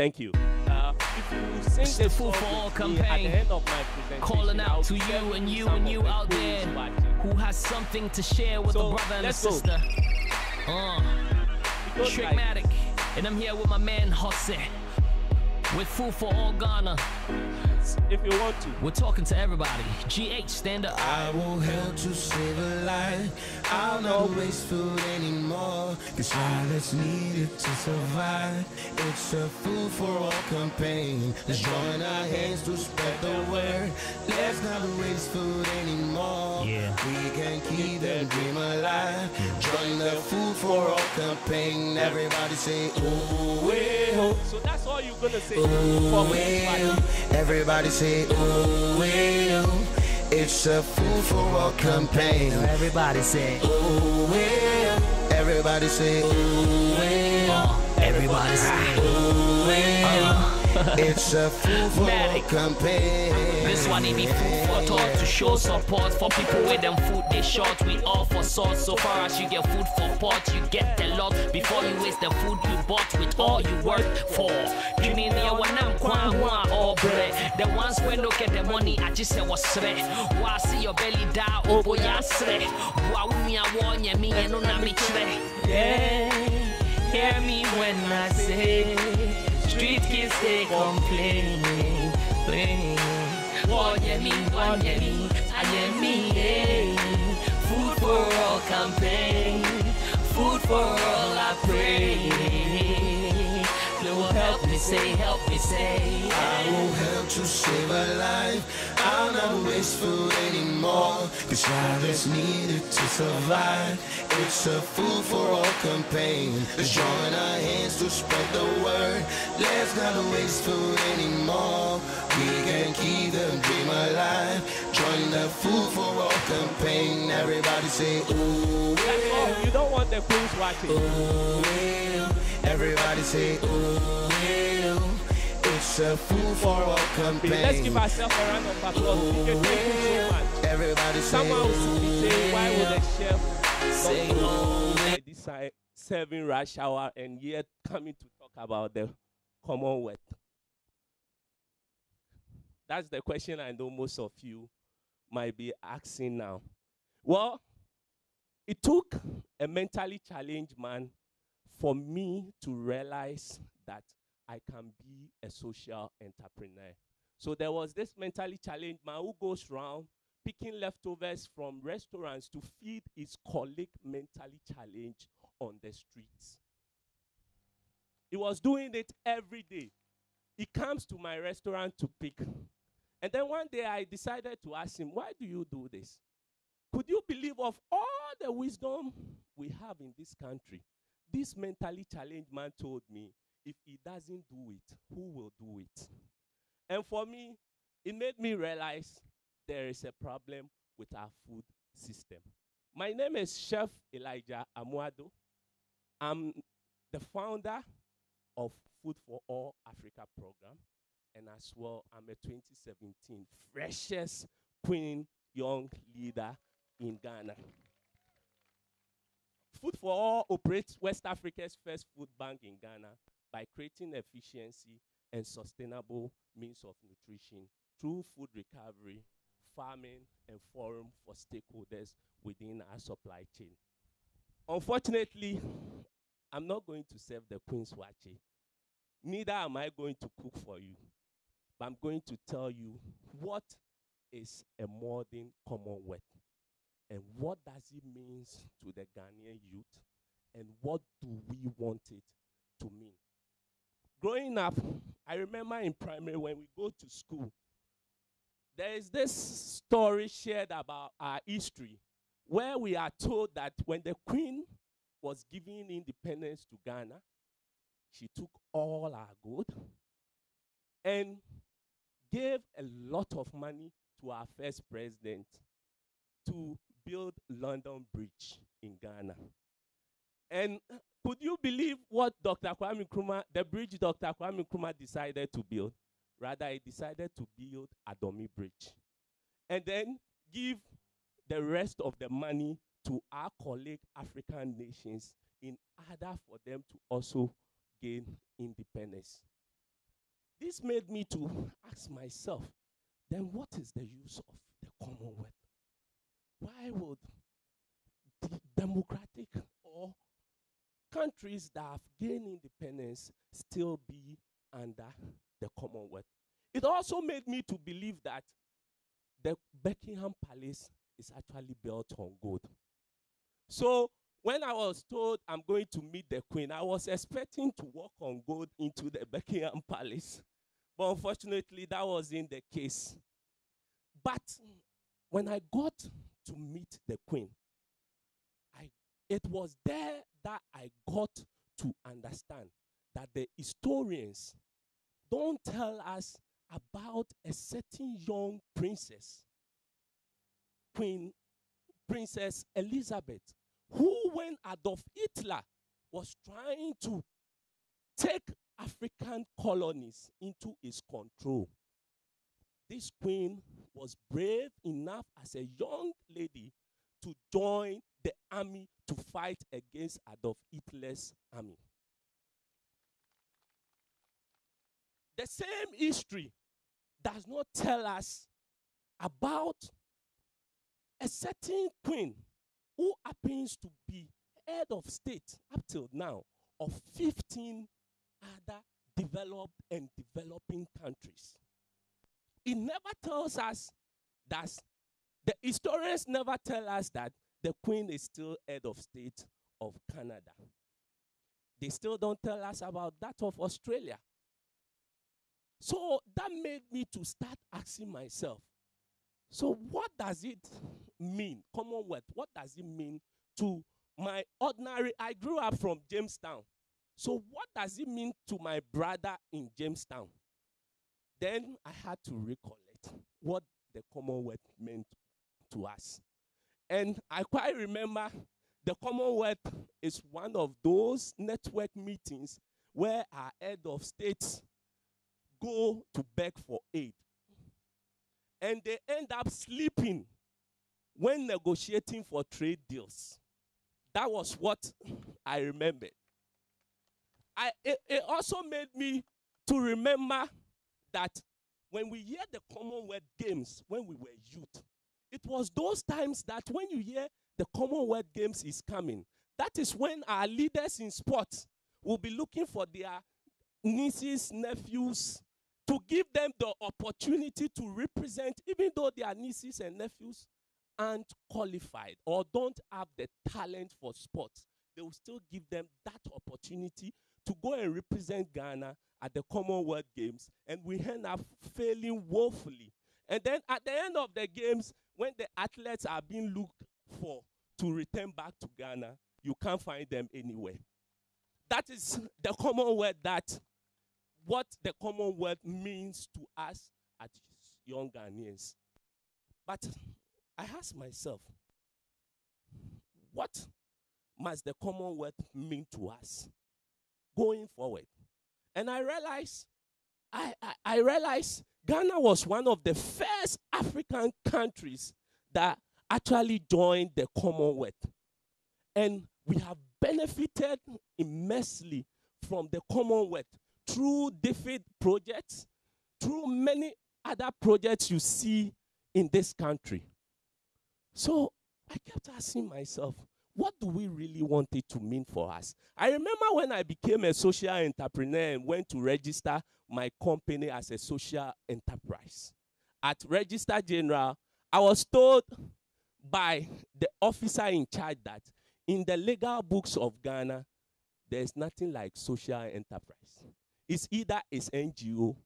Thank you. It's the Food for All campaign, calling out to you and you and you out there who has something to share with a brother and a sister. Trickmatic, and I'm here with my man Jose with Food for All Ghana. If you want to, we're talking to everybody. GH, stand up. I will help to save a life. I'll not waste food anymore. This life is needed to survive. It's a Food for All campaign. Let's join our hands to spread the word. Let's not waste food anymore. Yeah. We can keep the dream alive. Join the Food for All campaign. Everybody say, oh, way ho. So that's all you're gonna say. Oh, way ho. Everybody say, oh, way ho. It's a Food for All campaign. Everybody say, oh, yeah. Everybody say, oh, yeah. Everybody say, oh, yeah. It's a Food for All campaign. This one, it be food for thought to show support for people with them food they short. We all for sort. So far as you get food for pot, you get the lot before you waste the food you bought with all you worked for. You need the one all bread. The ones when look at the money, I just say what's right. Why see your belly die? Oh boy, I say. Why we are warn you? Me and no na me try. Yeah. Hear me when I say, street kids they complain, what you mean, what you mean, I am me. Food for all campaign, food for all I pray. Lord help me say, I will help to save a life. I'll not waste food anymore. This life is needed to survive. It's a Food for All campaign. Let's join our hands to spread the word. Let's not waste food anymore. We can keep the dream alive. Join the Food for All campaign. Everybody say, ooh, yeah. You don't want the fools watching. Ooh, yeah. Everybody say, ooh, yeah. It's a Food for All campaign. Let's give ourselves a round of applause. We can thank you so much. Everybody someone say, why would a chef say no? Serving rush hour and yet coming to talk about the Commonwealth? That's the question I know most of you might be asking now. Well, it took a mentally challenged man for me to realize that I can be a social entrepreneur. So there was this mentally challenged man who goes around picking leftovers from restaurants to feed his colleague mentally challenged on the streets. He was doing it every day. He comes to my restaurant to pick. And then one day I decided to ask him, why do you do this? Could you believe of all the wisdom we have in this country? This mentally challenged man told me, if he doesn't do it, who will do it? And for me, it made me realize there is a problem with our food system. My name is Chef Elijah Amoo Addo. I'm the founder of Food for All Africa program, and as well, I'm a 2017 freshest Queens Young Leader in Ghana. Food for All operates West Africa's first food bank in Ghana, by creating efficiency and sustainable means of nutrition through food recovery, farming, and forum for stakeholders within our supply chain. Unfortunately, I'm not going to serve the Queen's wache. Neither am I going to cook for you. But I'm going to tell you what is a modern Commonwealth, and what does it mean to the Ghanaian youth, and what do we want it to mean. Growing up, I remember in primary when we go to school, there is this story shared about our history where we are told that when the Queen was giving independence to Ghana, she took all our gold and gave a lot of money to our first president to build London Bridge in Ghana. And could you believe what Dr. Kwame Nkrumah, the bridge Dr. Kwame Nkrumah decided to build? Rather, he decided to build Adomi Bridge. And then give the rest of the money to our colleague African nations in order for them to also gain independence. This made me to ask myself, then what is the use of the Commonwealth? Why would democratic or countries that have gained independence still be under the Commonwealth? It also made me to believe that the Buckingham Palace is actually built on gold. So when I was told I'm going to meet the Queen, I was expecting to walk on gold into the Buckingham Palace. But unfortunately, that wasn't the case. But when I got to meet the Queen, it was there that I got to understand that the historians don't tell us about a certain young princess, Princess Elizabeth, who, when Adolf Hitler was trying to take African colonies into his control, this queen was brave enough as a young lady to join the army to fight against Adolf Hitler's army. The same history does not tell us about a certain queen who happens to be head of state up till now of 15 other developed and developing countries. It never tells us that, the historians never tell us that the Queen is still head of state of Canada. They still don't tell us about that of Australia. So that made me to start asking myself, so what does it mean, Commonwealth? What does it mean to my ordinary? I grew up from Jamestown. So what does it mean to my brother in Jamestown? Then I had to recollect what the Commonwealth meant to us. And I quite remember the Commonwealth is one of those network meetings where our head of states go to beg for aid. And they end up sleeping when negotiating for trade deals. That was what I remembered. It also made me to remember that when we hear the Commonwealth Games when we were youth, it was those times that when you hear the Commonwealth Games is coming, that is when our leaders in sports will be looking for their nieces, nephews, to give them the opportunity to represent, even though their nieces and nephews aren't qualified or don't have the talent for sports. They will still give them that opportunity to go and represent Ghana at the Commonwealth Games, and we end up failing woefully. And then at the end of the games, when the athletes are being looked for to return back to Ghana, you can't find them anywhere. That is the Commonwealth, what the Commonwealth means to us as young Ghanaians. But I ask myself, what must the Commonwealth mean to us going forward? And I realized, I realized Ghana was one of the first African countries that actually joined the Commonwealth. And we have benefited immensely from the Commonwealth through different projects, through many other projects you see in this country. So I kept asking myself, what do we really want it to mean for us? I remember when I became a social entrepreneur and went to register my company as a social enterprise. At Registrar General, I was told by the officer in charge that in the legal books of Ghana, there's nothing like social enterprise. It's either it's NGO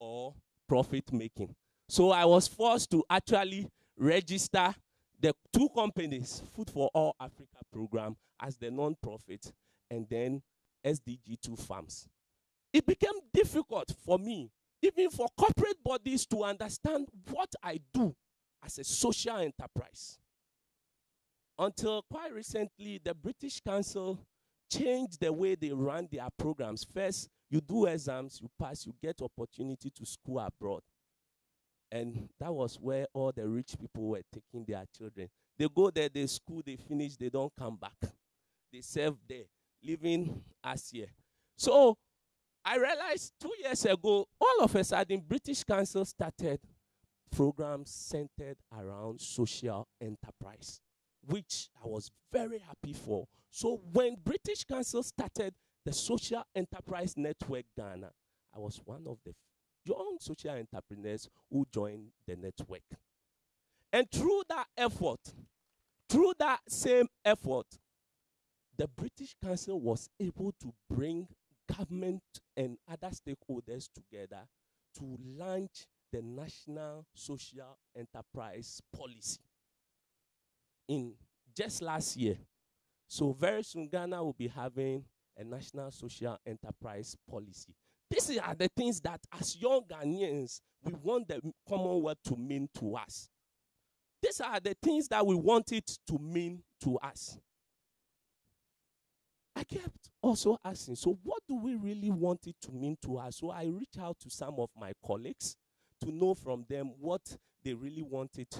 or profit making. So I was forced to actually register the two companies, Food for All Africa program as the non-profit, and then SDG2 Farms. It became difficult for me, even for corporate bodies, to understand what I do as a social enterprise. Until quite recently, the British Council changed the way they run their programs. First, you do exams, you pass, you get opportunity to school abroad. And that was where all the rich people were taking their children. They go there, they school, they finish, they don't come back. They serve there, living as here. So I realized 2 years ago, all of a sudden, British Council started programs centered around social enterprise, which I was very happy for. So when British Council started the Social Enterprise Network Ghana, I was one of the young social entrepreneurs who joined the network. And through that same effort, the British Council was able to bring government and other stakeholders together to launch the National Social Enterprise Policy in just last year. So very soon Ghana will be having a National Social Enterprise Policy. These are the things that as young Ghanaians, we want the Commonwealth to mean to us. These are the things that we want it to mean to us. I kept also asking, so what do we really want it to mean to us? So I reached out to some of my colleagues to know from them what they really want it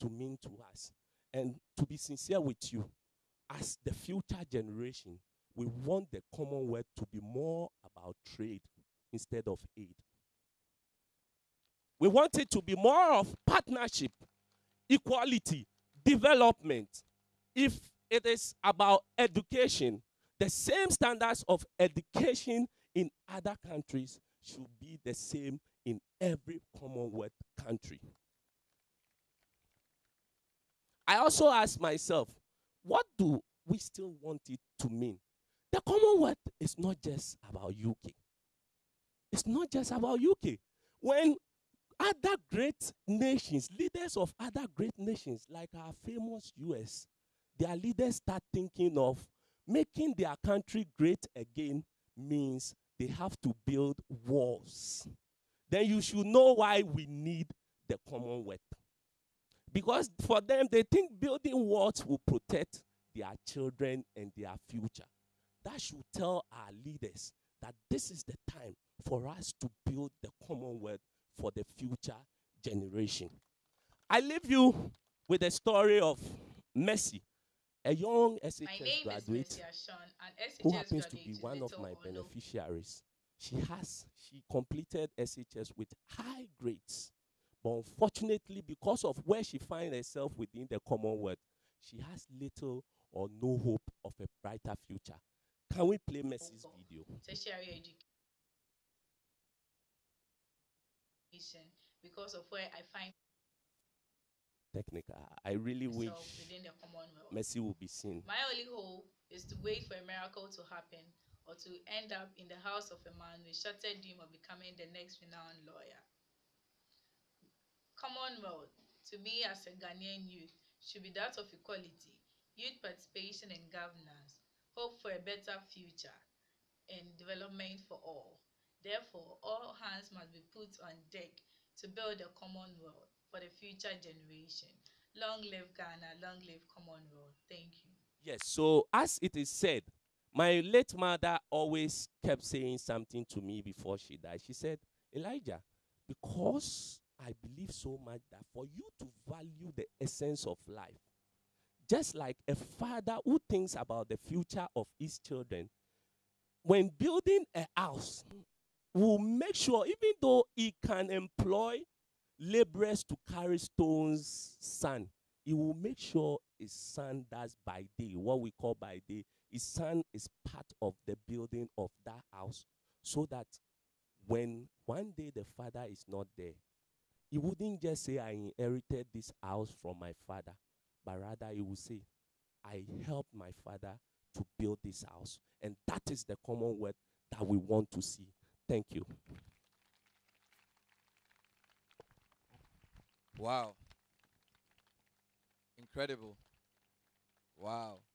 to mean to us. And to be sincere with you, as the future generation, we want the Commonwealth to be more about trade instead of aid. We want it to be more of partnership, equality, development. If it is about education, the same standards of education in other countries should be the same in every Commonwealth country. I also asked myself, what do we still want it to mean? The Commonwealth is not just about UK. It's not just about UK. When other great nations, leaders of other great nations, like our famous US, their leaders start thinking of making their country great again means they have to build walls. Then you should know why we need the Commonwealth. Because for them, they think building walls will protect their children and their future. That should tell our leaders that this is the time for us to build the Commonwealth for the future generation. I leave you with a story of Mercy, a young SHS graduate who happens to be one of my beneficiaries. She completed SHS with high grades, but unfortunately, because of where she finds herself within the Commonwealth, she has little or no hope of a brighter future. Can we play Mercy's video? Because of where I find technical, I really wish Mercy will be seen. My only hope is to wait for a miracle to happen or to end up in the house of a man with shattered dream of becoming the next renowned lawyer. Commonwealth, to me as a Ghanaian youth, should be that of equality, youth participation and governance, hope for a better future, and development for all. Therefore, all hands must be put on deck to build a Commonwealth for the future generation. Long live Ghana, long live Commonwealth. Thank you. Yes, so as it is said, my late mother always kept saying something to me before she died. She said, Elijah, because I believe so much that for you to value the essence of life, just like a father who thinks about the future of his children, when building a house, will make sure, even though he can employ laborers to carry stones, son, he will make sure his son does by day, what we call by day. His son is part of the building of that house, so that when one day the father is not there, he wouldn't just say, I inherited this house from my father, but rather he will say, I helped my father to build this house. And that is the Commonwealth that we want to see. Thank you. Wow. Incredible. Wow.